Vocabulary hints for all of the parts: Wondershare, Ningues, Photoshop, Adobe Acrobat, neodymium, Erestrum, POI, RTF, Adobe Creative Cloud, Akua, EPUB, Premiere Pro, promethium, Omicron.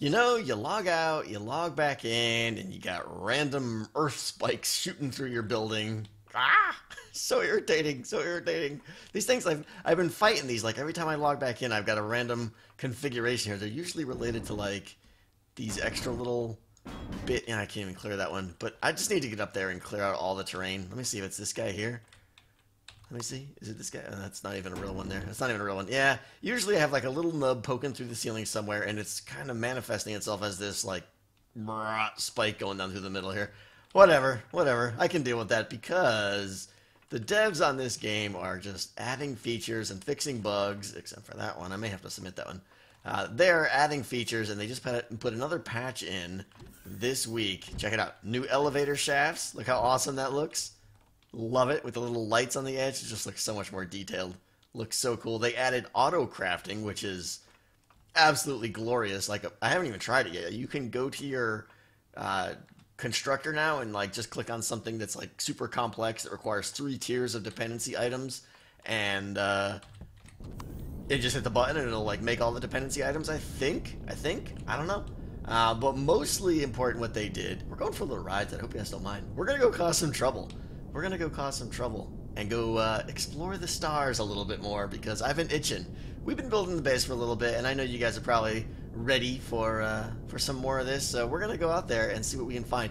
You know, you log out, you log back in, and you got random earth spikes shooting through your building. Ah, so irritating, so irritating. These things, I've been fighting these. Like, every time I log back in, I've got a random configuration here. They're usually related to, like, these extra little bit. Yeah, I can't even clear that one. But I just need to get up there and clear out all the terrain. Let me see if it's this guy here. Let me see. Is it this guy? Oh, that's not even a real one there. That's not even a real one. Yeah, usually I have, like, a little nub poking through the ceiling somewhere, and it's kind of manifesting itself as this, like, spike going down through the middle here. Whatever, whatever. I can deal with that because the devs on this game are just adding features and fixing bugs, except for that one. I may have to submit that one. They're adding features, and they just put another patch in this week. Check it out. New elevator shafts. Look how awesome that looks. Love it. With the little lights on the edge, it just looks so much more detailed. Looks so cool. They added auto crafting, which is absolutely glorious. Like, I haven't even tried it yet. You can go to your constructor now and, like, just click on something that's, like, super complex that requires 3 tiers of dependency items, and it just hit the button and it'll, like, make all the dependency items. I think I don't know, but mostly important what they did. We're going for little rides. I hope you guys don't mind. We're gonna go cause some trouble. We're gonna go cause some trouble and go explore the stars a little bit more, because I've been itching. We've been building the base for a little bit, and I know you guys are probably ready for some more of this, so we're gonna go out there and see what we can find.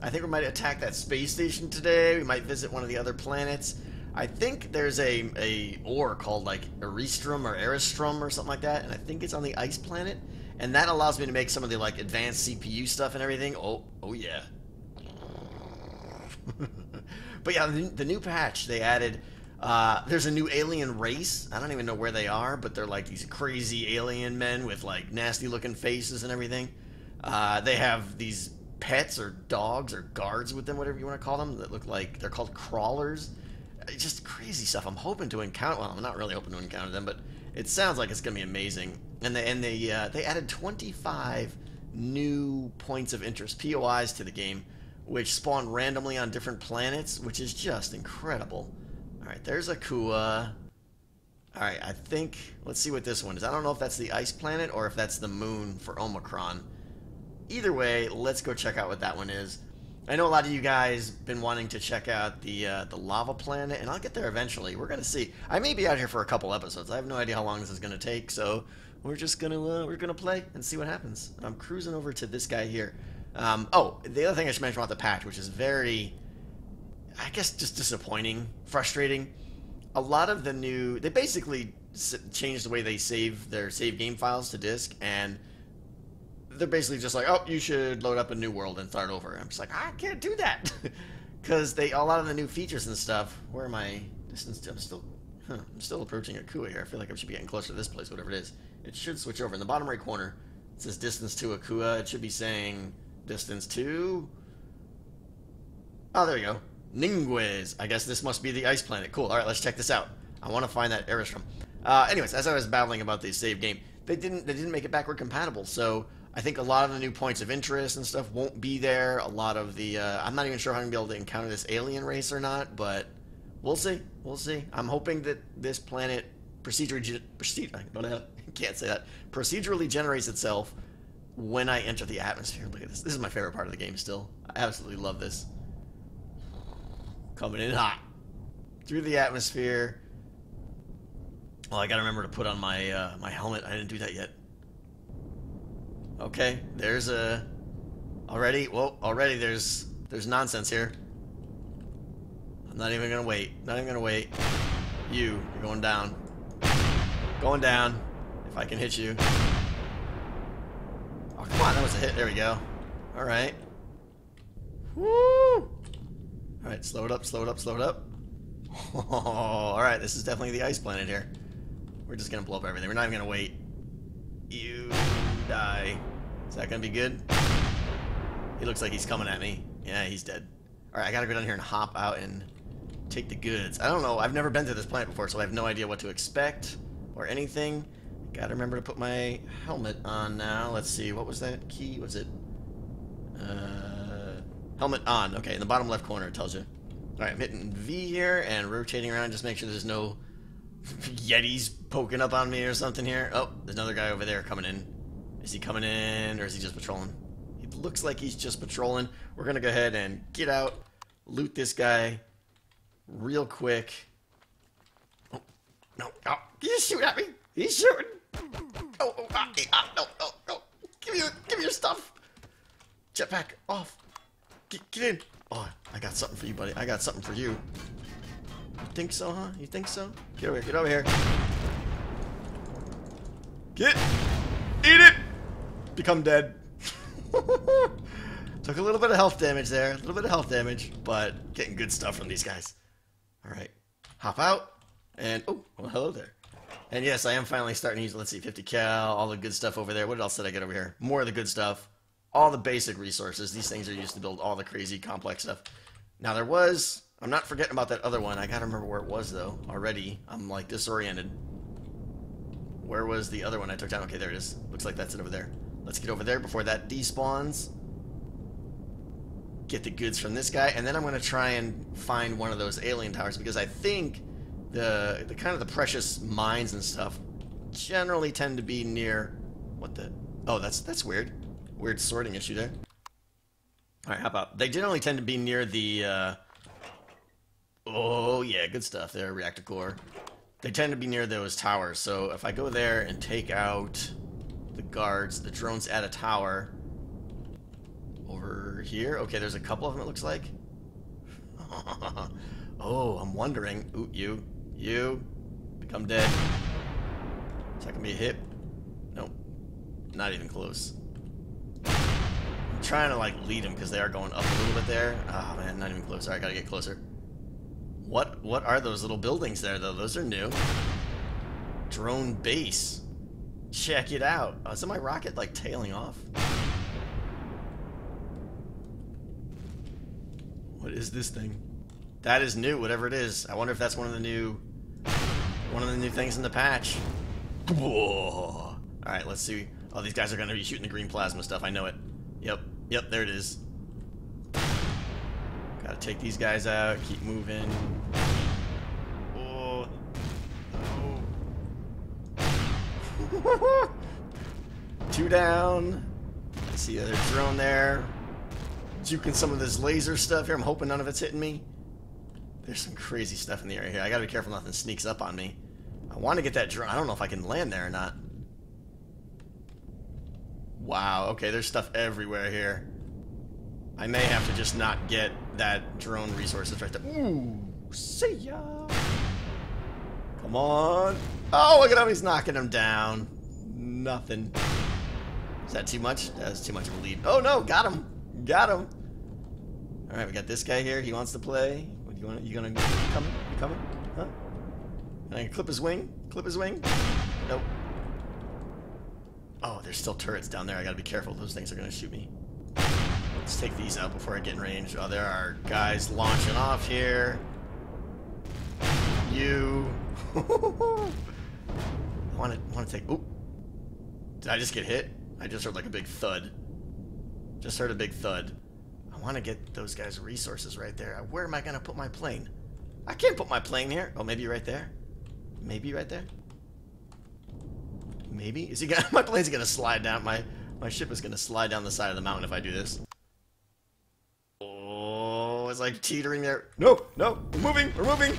I think we might attack that space station today. We might visit one of the other planets. I think there's a ore called, like, Erestrum or Erestrum or something like that, and I think it's on the ice planet, and that allows me to make some of the, like, advanced CPU stuff and everything. Oh yeah. But yeah, the new patch, they added there's a new alien race. I don't even know where they are, but they're, like, these crazy alien men with, like, nasty-looking faces and everything. They have these pets or dogs or guards with them, whatever you want to call them, that look like they're called crawlers. It's just crazy stuff. I'm hoping to encounter. Well, I'm not really hoping to encounter them, but it sounds like it's gonna be amazing. And they added 25 new points of interest, POIs, to the game, which spawn randomly on different planets, which is just incredible. Alright, there's Akua. Alright, I think... Let's see what this one is. I don't know if that's the ice planet or if that's the moon for Omicron. Either way, let's go check out what that one is. I know a lot of you guys been wanting to check out the lava planet, and I'll get there eventually. We're going to see. I may be out here for a couple episodes. I have no idea how long this is going to take, so we're just going to play and see what happens. I'm cruising over to this guy here. Oh, the other thing I should mention about the patch, which is very... I guess just disappointing, frustrating. A lot of the new... They basically changed the way they save their save game files to disk, and they're basically just like, oh, you should load up a new world and start over. I'm just like, I can't do that. Because a lot of the new features and stuff... Where am I? Distance, I'm still approaching Akua here. I feel like I should be getting closer to this place, whatever it is. It should switch over. In the bottom right corner, it says distance to Akua. It should be saying distance to... Oh, there you go. Ningues. I guess this must be the ice planet. Cool. All right, let's check this out. I want to find that Erestrum. Anyways, as I was babbling about the save game, they didn't make it backward compatible. So I think a lot of the new points of interest and stuff won't be there. A lot of the I'm not even sure how I'm gonna be able to encounter this alien race or not, but we'll see. We'll see. I'm hoping that this planet procedurally generates itself when I enter the atmosphere. Look at this. This is my favorite part of the game still. I absolutely love this. Coming in hot through the atmosphere. Well, I gotta remember to put on my my helmet. I didn't do that yet. Okay, there's a already there's nonsense here. I'm not even gonna wait. Not even gonna wait. You're going down. Going down. If I can hit you. Oh, come on, that was a hit. There we go. All right. Woo! Alright, slow it up, slow it up, slow it up. Oh, alright, this is definitely the ice planet here. We're just gonna blow up everything. We're not even gonna wait. You die. Is that gonna be good? He looks like he's coming at me. Yeah, he's dead. Alright, I gotta go down here and hop out and take the goods. I don't know, I've never been to this planet before, so I have no idea what to expect or anything. Gotta remember to put my helmet on now. Let's see, what was that key? Was it? Helmet on. Okay, in the bottom left corner it tells you. Alright, I'm hitting V here and rotating around. Just make sure there's no Yetis poking up on me or something here. Oh, there's another guy over there coming in. Is he coming in, or is he just patrolling? It looks like he's just patrolling. We're going to go ahead and get out, loot this guy real quick. Oh, no. Oh, he's shooting at me. He's shooting. Oh, oh, ah, ah, no, no, no. Give me your stuff. Jetpack, off. Get in. Oh, I got something for you, buddy. I got something for you. You think so, huh? You think so? Get over here. Get over here. Get. Eat it. Become dead. Took a little bit of health damage there. A little bit of health damage, but getting good stuff from these guys. All right. Hop out. And, oh, well, hello there. And, yes, I am finally starting to use, let's see, 50 cal, all the good stuff over there. What else did I get over here? More of the good stuff. All the basic resources. These things are used to build all the crazy, complex stuff. Now, there was... I'm not forgetting about that other one. I gotta remember where it was, though. Already, I'm, like, disoriented. Where was the other one I took down? Okay, there it is. Looks like that's it over there. Let's get over there before that despawns. Get the goods from this guy. And then I'm going to try and find one of those alien towers, because I think the kind of the precious mines and stuff generally tend to be near... What the... Oh, that's weird. Weird sorting issue there. Alright, how about... They generally tend to be near the... Oh, yeah, good stuff there, reactor core. They tend to be near those towers. So if I go there and take out the guards, the drones at a tower over here. Okay, there's a couple of them, it looks like. Oh, I'm wondering. Ooh, you become dead. Is that gonna be a hit? Nope, not even close. I'm trying to like lead them because they are going up a little bit there. Oh man, not even close. All right, gotta get closer. What are those little buildings there though? Those are new. Drone base. Check it out. Oh, isn't my rocket like tailing off? What is this thing? That is new, whatever it is. I wonder if that's one of the new things in the patch. Whoa. All right, let's see. Oh, these guys are gonna be shooting the green plasma stuff. I know it. Yep. Yep. There it is. Gotta take these guys out. Keep moving. Oh. Oh. Two down. I see the other drone there. Juking some of this laser stuff here. I'm hoping none of it's hitting me. There's some crazy stuff in the area here. I gotta be careful nothing sneaks up on me. I want to get that drone. I don't know if I can land there or not. Wow. Okay, there's stuff everywhere here. I may have to just not get that drone resources right there. Ooh, see ya. Come on. Oh, look at how he's knocking him down. Nothing. Is that too much? That's too much of a lead. Oh no, got him. Got him. All right, we got this guy here. He wants to play. What do you want? You gonna come? You coming? Huh? Can I clip his wing? Clip his wing? Nope. Oh, there's still turrets down there. I gotta be careful. Those things are gonna shoot me. Let's take these out before I get in range. Oh, there are guys launching off here. You. I want to take... Oop. Did I just get hit? I just heard like a big thud. Just heard a big thud. I want to get those guys resources right there. Where am I going to put my plane? I can't put my plane here. Oh, maybe right there. Maybe right there. Maybe. Is he gonna... My plane's going to slide down. My ship is going to slide down the side of the mountain if I do this. Oh, it's like teetering there. No, no, we're moving, we're moving.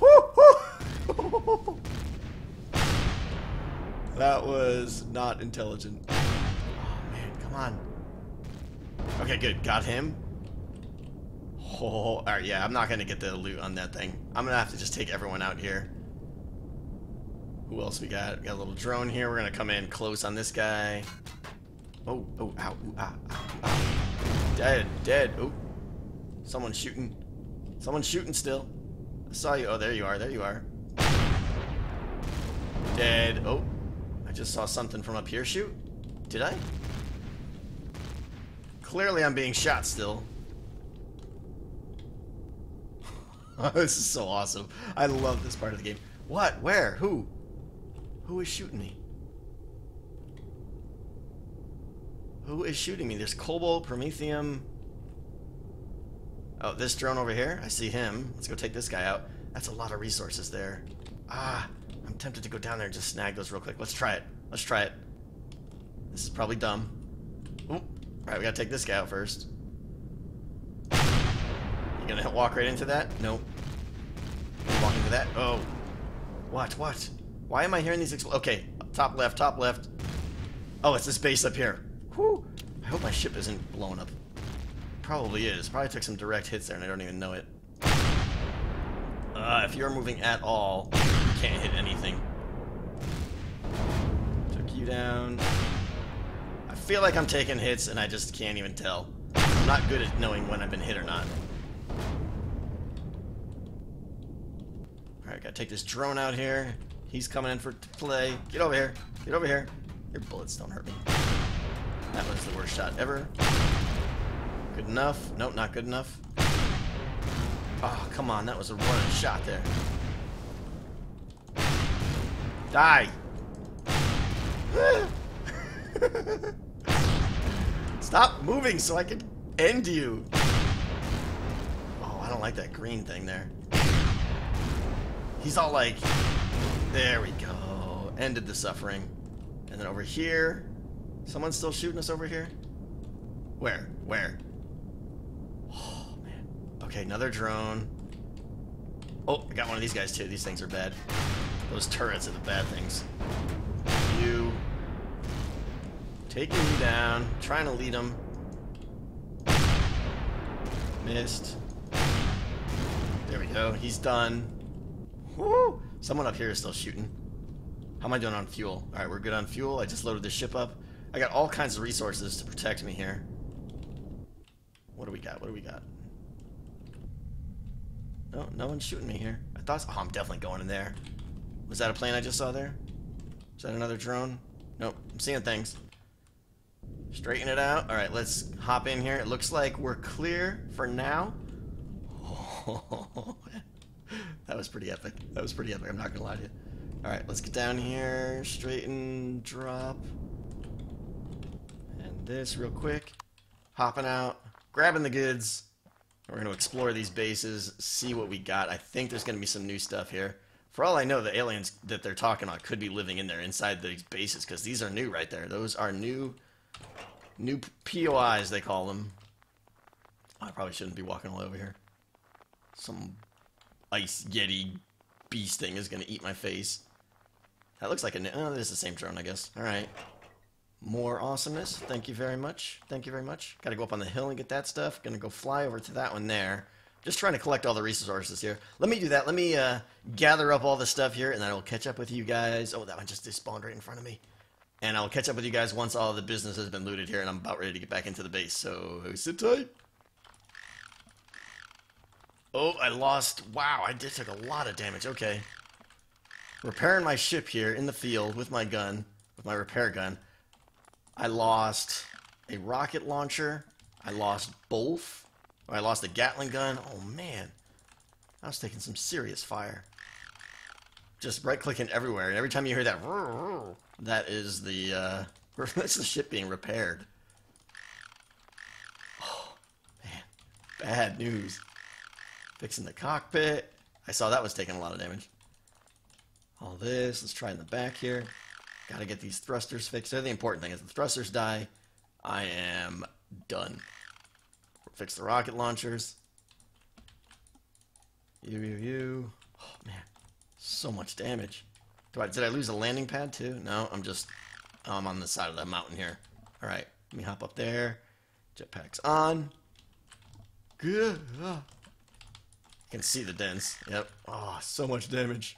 Woo-hoo! That was not intelligent. Oh man, come on. Okay, good, got him. Oh, all right, yeah, I'm not gonna get the loot on that thing. I'm gonna have to just take everyone out here. Who else we got? We got a little drone here. We're gonna come in close on this guy. Oh, oh, ow, ooh, ah, ah, ah. Dead, dead. Oh, someone's shooting. Someone's shooting still. I saw you. Oh, there you are. There you are. Dead. Oh, I just saw something from up here shoot. Did I? Clearly, I'm being shot still. This is so awesome. I love this part of the game. What? Where? Who? Who is shooting me? Who is shooting me? There's cobalt, promethium. Oh, this drone over here. I see him. Let's go take this guy out. That's a lot of resources there. Ah, I'm tempted to go down there and just snag those real quick. Let's try it. Let's try it. This is probably dumb. Oop. Alright, we gotta take this guy out first. You gonna walk right into that? Nope. Walk into that? Oh. What? What? Why am I hearing these explosions? Okay. Top left, top left. Oh, it's this base up here. Whew. I hope my ship isn't blown up. Probably is. Probably took some direct hits there and I don't even know it. If you're moving at all, you can't hit anything. Took you down. I feel like I'm taking hits and I just can't even tell. I'm not good at knowing when I've been hit or not. Alright, gotta take this drone out here. He's coming in for play. Get over here. Get over here. Your bullets don't hurt me. That was the worst shot ever. Good enough. Nope, not good enough. Oh, come on. That was a running shot there. Die! Stop moving so I can end you. Oh, I don't like that green thing there. He's all like... There we go. Ended the suffering. And then over here... Someone's still shooting us over here? Where? Where? Oh, man. Okay, another drone. Oh, I got one of these guys, too. These things are bad. Those turrets are the bad things. You. Taking you down. Trying to lead them. Missed. There we go. He's done. Woo! Someone up here is still shooting. How am I doing on fuel? Alright, we're good on fuel. I just loaded this ship up. I got all kinds of resources to protect me here. What do we got? What do we got? No, no one's shooting me here. I thought... Oh, I'm definitely going in there. Was that a plane I just saw there? Is that another drone? Nope. I'm seeing things. Straighten it out. Alright, let's hop in here. It looks like we're clear for now. Oh, that was pretty epic. That was pretty epic. I'm not going to lie to you. Alright, let's get down here. Straighten. Drop. This real quick, hopping out, grabbing the goods. We're going to explore these bases, see what we got. I think there's going to be some new stuff here. For all I know, the aliens that they're talking about could be living in there inside these bases, because these are new right there. Those are new POIs, they call them. I probably shouldn't be walking all over here. Some ice yeti beast thing is going to eat my face. That looks like a... Oh, this is the same drone, I guess. All right. More awesomeness. Thank you very much. Thank you very much. Gotta go up on the hill and get that stuff. Gonna go fly over to that one there. Just trying to collect all the resources here. Let me do that. Let me gather up all the stuff here, and then I'll catch up with you guys. Oh, that one just despawned right in front of me. And I'll catch up with you guys once all the business has been looted here, and I'm about ready to get back into the base. So, sit tight. Oh, I lost. Wow, I did take a lot of damage. Okay. Repairing my ship here in the field with my gun, with my repair gun. I lost a rocket launcher. I lost both. I lost a Gatling gun. Oh, man. I was taking some serious fire. Just right-clicking everywhere. And every time you hear that, that is the, that's the ship being repaired. Oh, man. Bad news. Fixing the cockpit. I saw that was taking a lot of damage. All this. Let's try in the back here. Gotta get these thrusters fixed. They're the important thing. If the thrusters die, I am done. Fix the rocket launchers. You. Oh, man. So much damage. Did I lose a landing pad, too? No, I'm just... Oh, I'm on the side of the mountain here. All right. Let me hop up there. Jetpack's on. Good. You can see the dents. Yep. Oh, so much damage.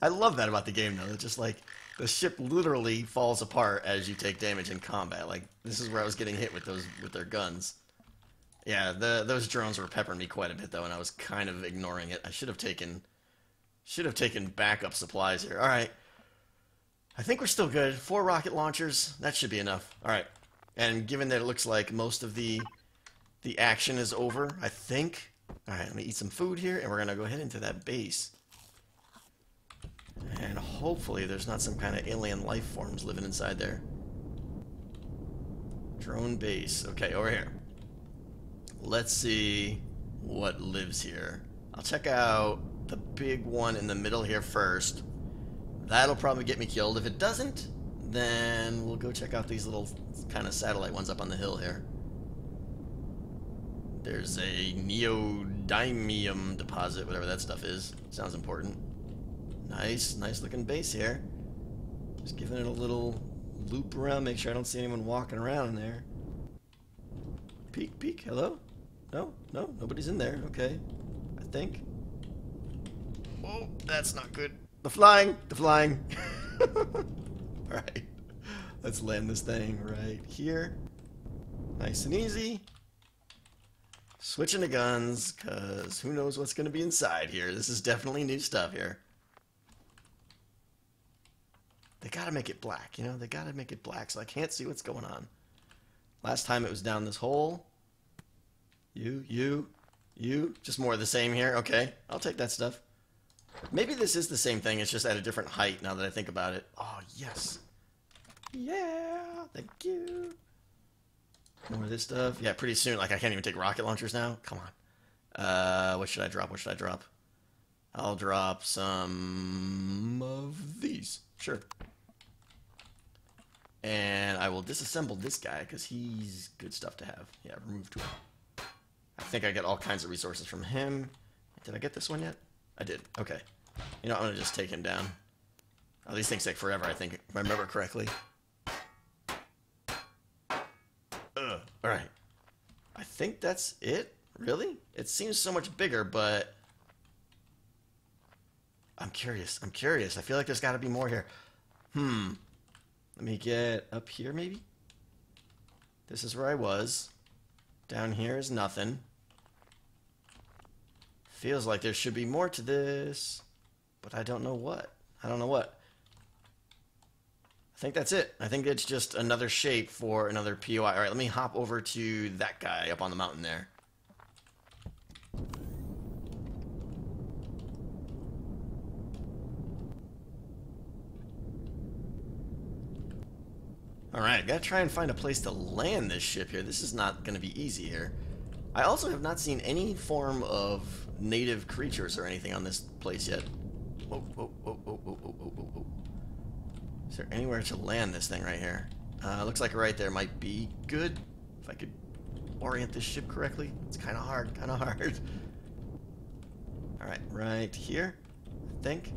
I love that about the game, though. It's just like... The ship literally falls apart as you take damage in combat. Like, this is where I was getting hit with their guns. Yeah, those drones were peppering me quite a bit, though, and I was kind of ignoring it. I should have taken backup supplies here. All right. I think we're still good. 4 rocket launchers. That should be enough. All right. And given that it looks like most of the action is over, I think. All right, let me eat some food here, and we're going to go ahead into that base. And hopefully there's not some kind of alien life forms living inside there. Drone base. Okay, over here. Let's see what lives here. I'll check out the big one in the middle here first. That'll probably get me killed. If it doesn't, then we'll go check out these little kind of satellite ones up on the hill here. There's a neodymium deposit, whatever that stuff is. Sounds important. Nice, nice looking base here. Just giving it a little loop around, make sure I don't see anyone walking around in there. Peek, peek, hello? No, no, nobody's in there, okay. I think. Oh, that's not good. The flying, the flying. Alright, let's land this thing right here. Nice and easy. Switching to guns, because who knows what's going to be inside here. This is definitely new stuff here. They gotta make it black, you know? They gotta make it black so I can't see what's going on. Last time it was down this hole. You. Just more of the same here. Okay, I'll take that stuff. Maybe this is the same thing, it's just at a different height now that I think about it. Oh, yes. Yeah, thank you. More of this stuff. Yeah, pretty soon. Like, I can't even take rocket launchers now. Come on. What should I drop? What should I drop? I'll drop some of these. Sure. And I will disassemble this guy, because he's good stuff to have. Yeah, remove tool. I think I get all kinds of resources from him. Did I get this one yet? I did. Okay. You know, I'm going to just take him down. Oh, these things take forever, I think, if I remember correctly. Alright. I think that's it? Really? It seems so much bigger, but... I'm curious. I'm curious. I feel like there's got to be more here. Let me get up here, maybe? This is where I was. Down here is nothing. Feels like there should be more to this, but I don't know what. I don't know what. I think that's it. I think it's just another shape for another POI. All right, let me hop over to that guy up on the mountain there. All right, gotta try and find a place to land this ship here. This is not gonna be easy here. I also have not seen any form of native creatures or anything on this place yet. Whoa. Is there anywhere to land this thing right here? Looks like right there might be good. If I could orient this ship correctly. It's kind of hard, Alright, right here, I think.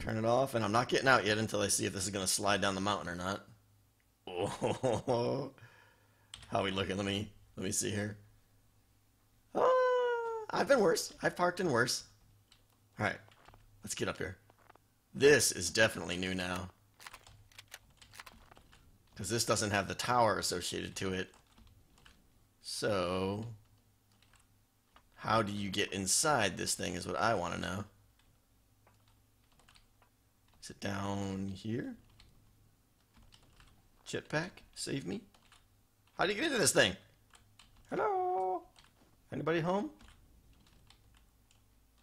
Turn it off, and I'm not getting out yet until I see if this is going to slide down the mountain or not. Oh, how are we looking? Let me see here. Oh, I've been worse. I've parked in worse. All right, let's get up here. This is definitely new now. Because this doesn't have the tower associated to it. So, how do you get inside this thing is what I want to know. Is it down here? Jetpack, save me. How do you get into this thing? Hello? Anybody home?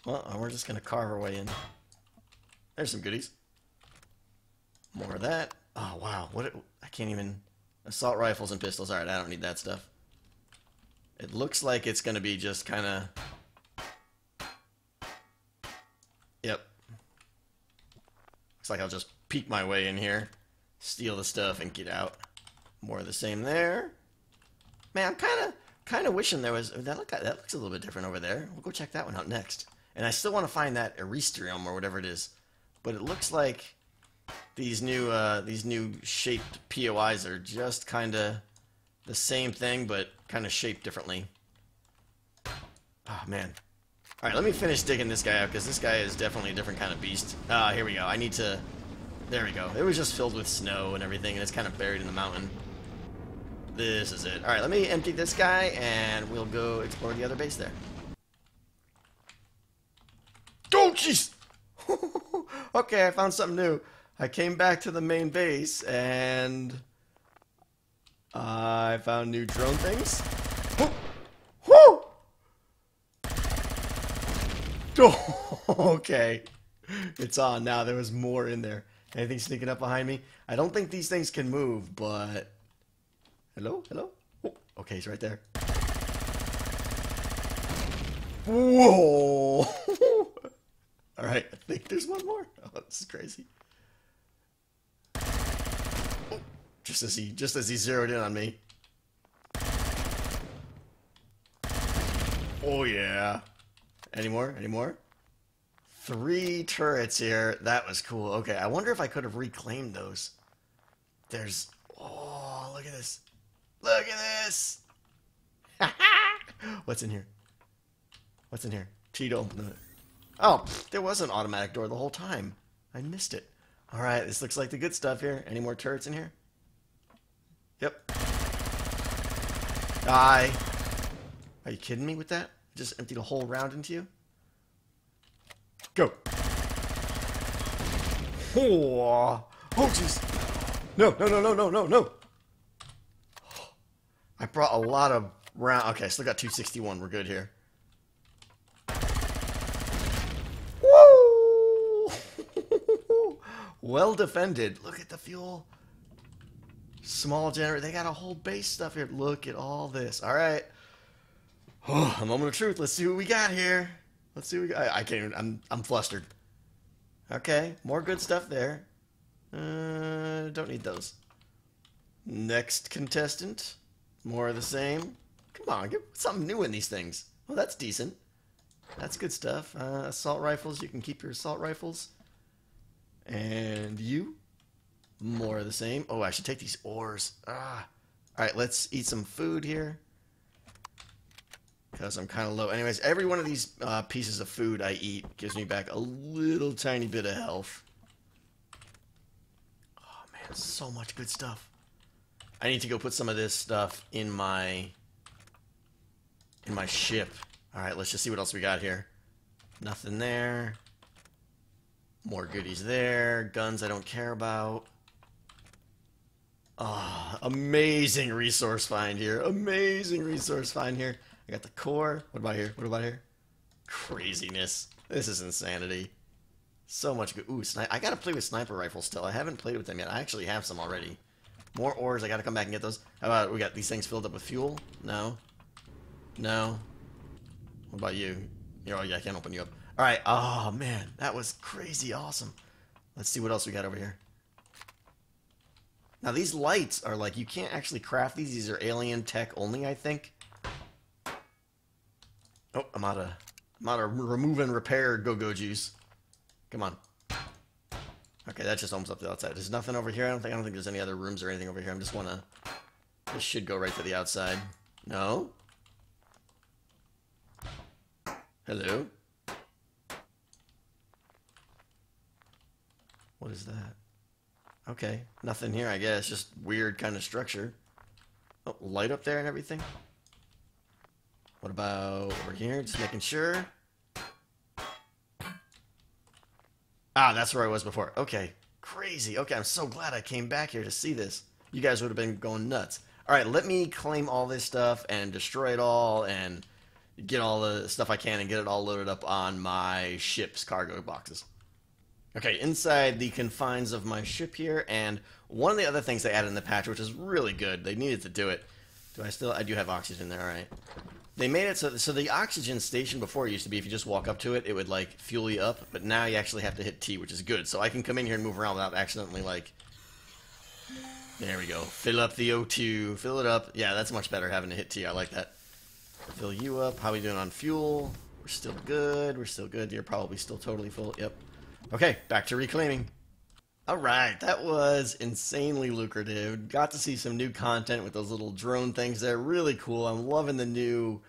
Well, we're just going to carve our way in. There's some goodies. More of that. Oh, wow. What? I can't even... Assault rifles and pistols. Alright, I don't need that stuff. It looks like it's going to be just kind of... Yep. Looks like I'll just peek my way in here. Steal the stuff and get out. More of the same there. Man, I'm kind of wishing there was... That looks a little bit different over there. We'll go check that one out next. And I still want to find that Erestrum or whatever it is. But it looks like these new shaped POIs are just kind of the same thing, but kind of shaped differently. Oh, man. All right, let me finish digging this guy out, because this guy is definitely a different kind of beast. Ah, here we go. I need to... There we go. It was just filled with snow and everything, and it's kind of buried in the mountain. This is it. Alright, let me empty this guy, and we'll go explore the other base there. Oh, jeez! Okay, I found something new. I came back to the main base, and... I found new drone things. Woo! Okay. It's on now. There was more in there. Anything sneaking up behind me? I don't think these things can move, but... Hello? Hello? Oh, okay, he's right there. Whoa! Alright, I think there's one more. Oh, this is crazy. just as he zeroed in on me. Oh yeah. Any more? Any more? 3 turrets here. That was cool. Okay, I wonder if I could have reclaimed those. There's... Oh, look at this. Look at this! What's in here? What's in here? T to open it. Oh, there was an automatic door the whole time. I missed it. Alright, this looks like the good stuff here. Any more turrets in here? Yep. Die. Are you kidding me with that? Just emptied a whole round into you? Go. Oh, jeez. No, no, no, no, no, no, no. I brought a lot of round. Okay, still got 261. We're good here. Woo! Well defended. Look at the fuel. Small generator. They got a whole base stuff here. Look at all this. All right. Oh, a moment of truth. Let's see what we got here. Let's see what we got. I can't even. I'm flustered. Okay, more good stuff there. Don't need those. Next contestant. More of the same. Come on, get something new in these things. Well, that's decent. That's good stuff. Assault rifles. You can keep your assault rifles. And you. More of the same. Oh, I should take these ores. Ah. All right, let's eat some food here. Because I'm kind of low. Anyways, every one of these pieces of food I eat gives me back a little tiny bit of health. Oh, man, so much good stuff. I need to go put some of this stuff in my ship. All right, let's just see what else we got here. Nothing there. More goodies there. Guns I don't care about. Ah, oh, amazing resource find here. Amazing resource find here. I got the core. What about here? What about here? Craziness. This is insanity. So much good. Ooh, I gotta play with sniper rifles still. I haven't played with them yet. I actually have some already. More ores. I gotta come back and get those. How about we got these things filled up with fuel? No. No. What about you? Oh, yeah, I can't open you up. Alright. Oh, man. That was crazy awesome. Let's see what else we got over here. Now, these lights are like, you can't actually craft these. These are alien tech only, I think. Oh, I'm out of remove and repair go-go juice. Come on. Okay, that just opens up the outside. There's nothing over here. I don't think there's any other rooms or anything over here. This should go right to the outside. No? Hello? What is that? Okay, nothing here, I guess. Just weird kind of structure. Oh, light up there and everything. What about over here? Just making sure. Ah, that's where I was before. Okay. Crazy. Okay, I'm so glad I came back here to see this. You guys would have been going nuts. Alright, let me claim all this stuff and destroy it all and get all the stuff I can and get it all loaded up on my ship's cargo boxes. Okay, inside the confines of my ship here, and one of the other things they added in the patch, which is really good. They needed to do it. I do have oxygen there, alright. They made it so the oxygen station before used to be if you just walk up to it, it would like fuel you up, but now you actually have to hit T, which is good. So I can come in here and move around without accidentally like... There we go. Fill up the O2. Fill it up. Yeah, that's much better having to hit T. I like that. Fill you up. How are we doing on fuel? We're still good. We're still good. You're probably still totally full. Yep. Okay, back to reclaiming. Alright, that was insanely lucrative. Got to see some new content with those little drone things. They're really cool. I'm loving the new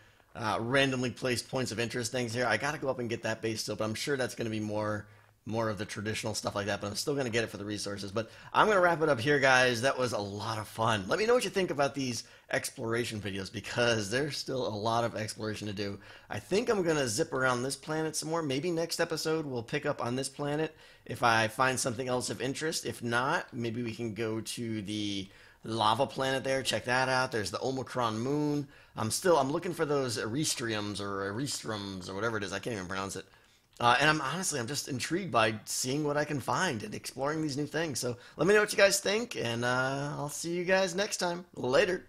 randomly placed points of interest things here. I got to go up and get that base still, but I'm sure that's going to be more of the traditional stuff like that, but I'm still going to get it for the resources. But I'm going to wrap it up here, guys. That was a lot of fun. Let me know what you think about these exploration videos, because there's still a lot of exploration to do. I think I'm going to zip around this planet some more. Maybe next episode we'll pick up on this planet if I find something else of interest. If not, maybe we can go to the lava planet there. Check that out. There's the Omicron moon. I'm looking for those Erestrums or whatever it is. I can't even pronounce it. And I'm just intrigued by seeing what I can find and exploring these new things. So let me know what you guys think, and I'll see you guys next time. Later.